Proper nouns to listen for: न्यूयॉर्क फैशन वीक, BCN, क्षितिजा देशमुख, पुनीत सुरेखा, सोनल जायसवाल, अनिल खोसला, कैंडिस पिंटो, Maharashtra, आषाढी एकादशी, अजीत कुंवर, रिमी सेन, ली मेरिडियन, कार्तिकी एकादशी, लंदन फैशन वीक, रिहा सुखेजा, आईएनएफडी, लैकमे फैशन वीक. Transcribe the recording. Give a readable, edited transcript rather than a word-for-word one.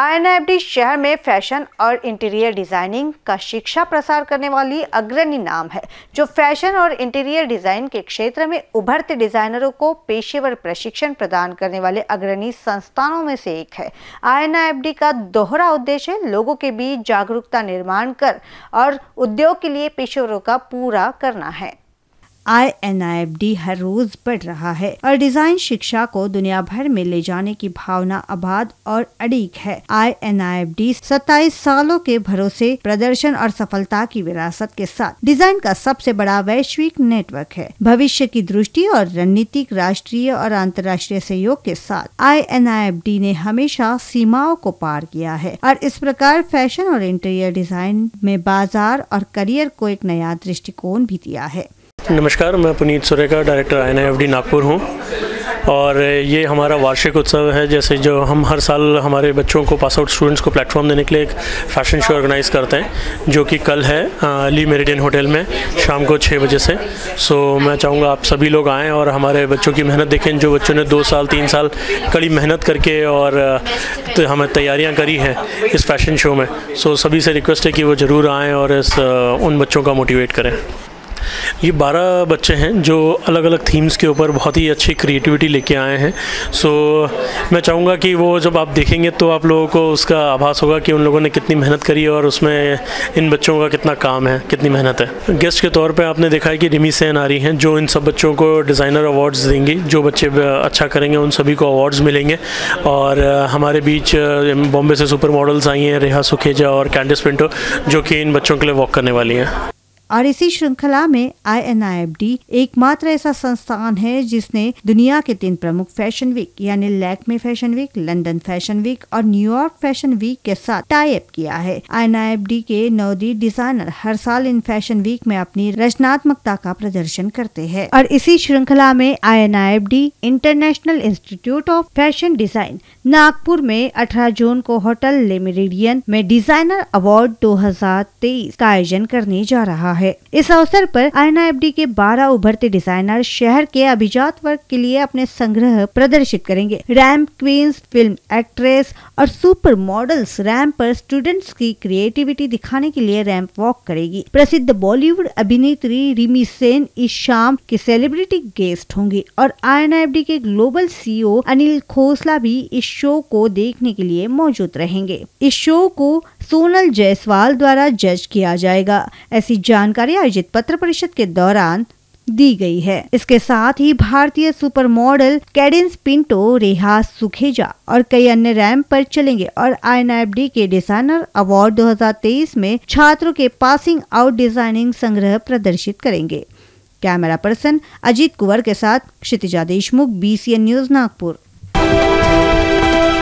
आईएनएफडी शहर में फैशन और इंटीरियर डिजाइनिंग का शिक्षा प्रसार करने वाली अग्रणी नाम है, जो फैशन और इंटीरियर डिजाइन के क्षेत्र में उभरते डिजाइनरों को पेशेवर प्रशिक्षण प्रदान करने वाले अग्रणी संस्थानों में से एक है। आईएनएफडी का दोहरा उद्देश्य लोगों के बीच जागरूकता निर्माण कर और उद्योग के लिए पेशेवरों का पूरा करना है। आईएनएफडी हर रोज बढ़ रहा है और डिजाइन शिक्षा को दुनिया भर में ले जाने की भावना अबाध और अड़ीक है। आईएनएफडी 27 सालों के भरोसे, प्रदर्शन और सफलता की विरासत के साथ डिजाइन का सबसे बड़ा वैश्विक नेटवर्क है। भविष्य की दृष्टि और रणनीतिक राष्ट्रीय और अंतर्राष्ट्रीय सहयोग के साथ आईएनएफडी ने हमेशा सीमाओं को पार किया है और इस प्रकार फैशन और इंटीरियर डिजाइन में बाजार और करियर को एक नया दृष्टिकोण भी दिया है। नमस्कार, मैं पुनीत सुरेखा, डायरेक्टर आईएनएफडी नागपुर हूँ और ये हमारा वार्षिक उत्सव है। जैसे जो हम हर साल हमारे बच्चों को, पास आउट स्टूडेंट्स को प्लेटफॉर्म देने के लिए एक फैशन शो ऑर्गेनाइज करते हैं, जो कि कल है ली मेरिडियन होटल में शाम को 6 बजे से। सो मैं चाहूँगा आप सभी लोग आएँ और हमारे बच्चों की मेहनत देखें, जो बच्चों ने 2 साल 3 साल कड़ी मेहनत करके और तो हमें तैयारियाँ करी हैं इस फैशन शो में। सो सभी से रिक्वेस्ट है कि वो ज़रूर आएँ और उन बच्चों का मोटिवेट करें। ये 12 बच्चे हैं जो अलग अलग थीम्स के ऊपर बहुत ही अच्छी क्रिएटिविटी लेके आए हैं। सो मैं चाहूँगा कि वो जब आप देखेंगे तो आप लोगों को उसका आभास होगा कि उन लोगों ने कितनी मेहनत करी है और उसमें इन बच्चों का कितना काम है, कितनी मेहनत है। गेस्ट के तौर पे आपने देखा है कि रिमी सेन आ रही हैं, जो इन सब बच्चों को डिज़ाइनर अवार्ड्स देंगी। जो बच्चे अच्छा करेंगे उन सभी को अवार्ड्स मिलेंगे। और हमारे बीच बॉम्बे से सुपर मॉडल्स आई हैं, रिहा सुखेजा और कैंडिस पिंटो, जो कि इन बच्चों के लिए वॉक करने वाली हैं। और इसी श्रृंखला में आईएनएफडी एकमात्र ऐसा संस्थान है जिसने दुनिया के 3 प्रमुख फैशन वीक यानी लैकमे फैशन वीक, लंदन फैशन वीक और न्यूयॉर्क फैशन वीक के साथ टाई अप किया है। आईएनएफडी के नवोदित डिजाइनर हर साल इन फैशन वीक में अपनी रचनात्मकता का प्रदर्शन करते हैं। और इसी श्रृंखला में आईएनएफडी international institute of fashion design Nagpur में 18 जून को होटल ली मेरिडियन में डिजाइनर अवार्ड 2023 का आयोजन करने जा रहा है। इस अवसर पर आईएनएफडी के 12 उभरते डिजाइनर शहर के अभिजात वर्ग के लिए अपने संग्रह प्रदर्शित करेंगे। रैंप क्वींस, फिल्म एक्ट्रेस और सुपर मॉडल्स रैंप पर स्टूडेंट्स की क्रिएटिविटी दिखाने के लिए रैंप वॉक करेगी। प्रसिद्ध बॉलीवुड अभिनेत्री रिमी सेन इस शाम के सेलिब्रिटी गेस्ट होंगी और आईएनएफडी के ग्लोबल CEO अनिल खोसला भी इस शो को देखने के लिए मौजूद रहेंगे। इस शो को सोनल जायसवाल द्वारा जज किया जाएगा, ऐसी जानकारी आयोजित पत्र परिषद के दौरान दी गई है। इसके साथ ही भारतीय सुपर मॉडल कैंडिस पिंटो, रिहा सुखेजा और कई अन्य रैंप पर चलेंगे और आईएनएफडी के डिजाइनर अवार्ड 2023 में छात्रों के पासिंग आउट डिजाइनिंग संग्रह प्रदर्शित करेंगे। कैमरा पर्सन अजीत कुंवर के साथ क्षितिजा देशमुख, BCN न्यूज नागपुर।